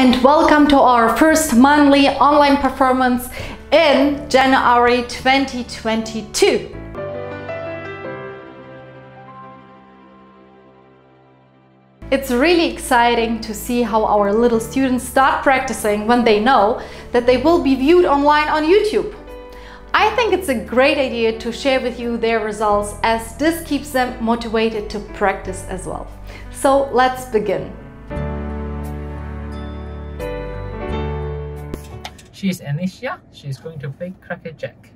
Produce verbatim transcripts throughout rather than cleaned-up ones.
and welcome to our first monthly online performance in January twenty twenty-two. It's really exciting to see how our little students start practicing when they know that they will be viewed online on YouTube. I think it's a great idea to share with you their results, as this keeps them motivated to practice as well. So let's begin. She's Anisha. She's going to play Cracker Jack.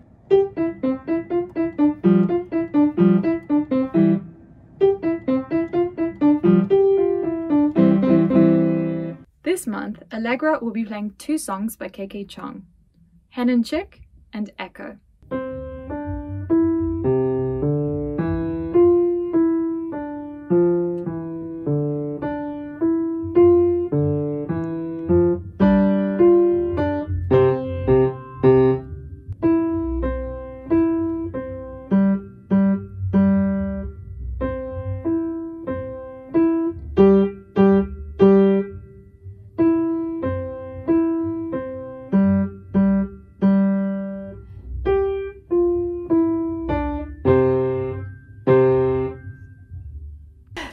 This month, Allegra will be playing two songs by K K Chong, Hen and Chick and Echo.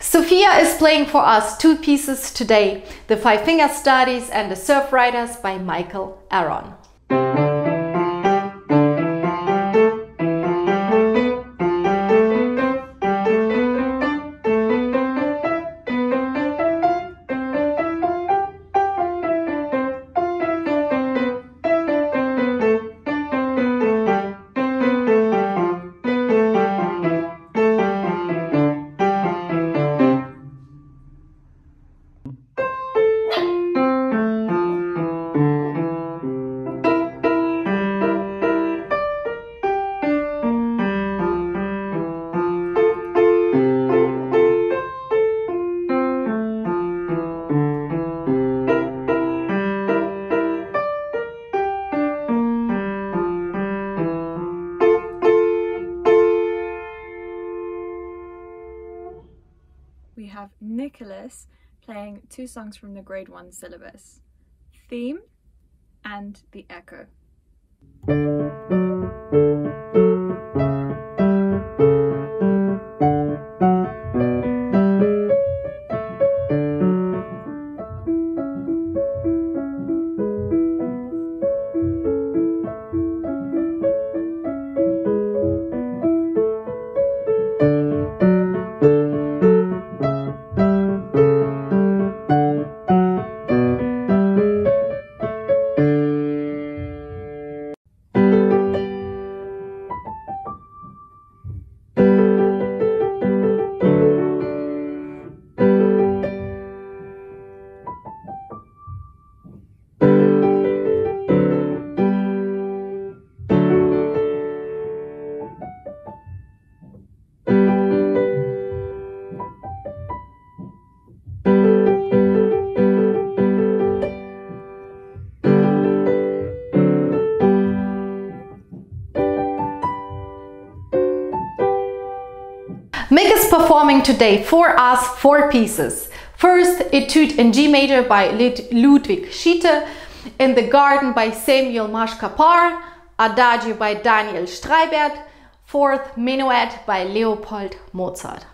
Sophia is playing for us two pieces today, the Five Finger Studies and the Surf Riders by Michael Aaron. We have Nicholas playing two songs from the grade one syllabus, Theme and the Echo. Mick is performing today for us four pieces. First, Etude in G major by Ludwig Schütte, In the Garden by Samuel Maschkapar, Adagio by Daniel Streibert, Fourth Minuet by Leopold Mozart.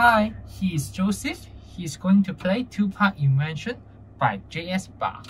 Hi, he is Joseph. He is going to play two-part invention by J S Bach.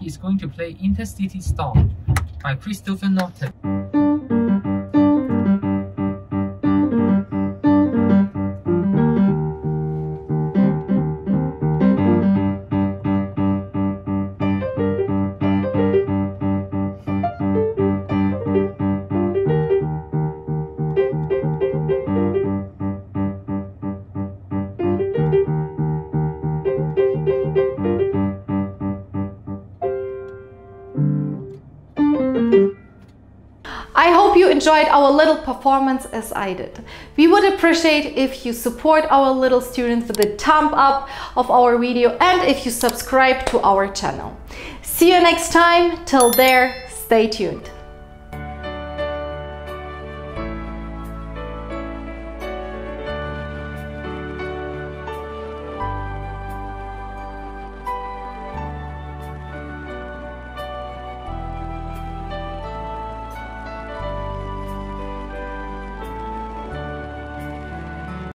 He's going to play Intercity Storm by Christopher Norton. I hope you enjoyed our little performance as I did. We would appreciate if you support our little students with a thumb up of our video and if you subscribe to our channel. See you next time. Till there, stay tuned.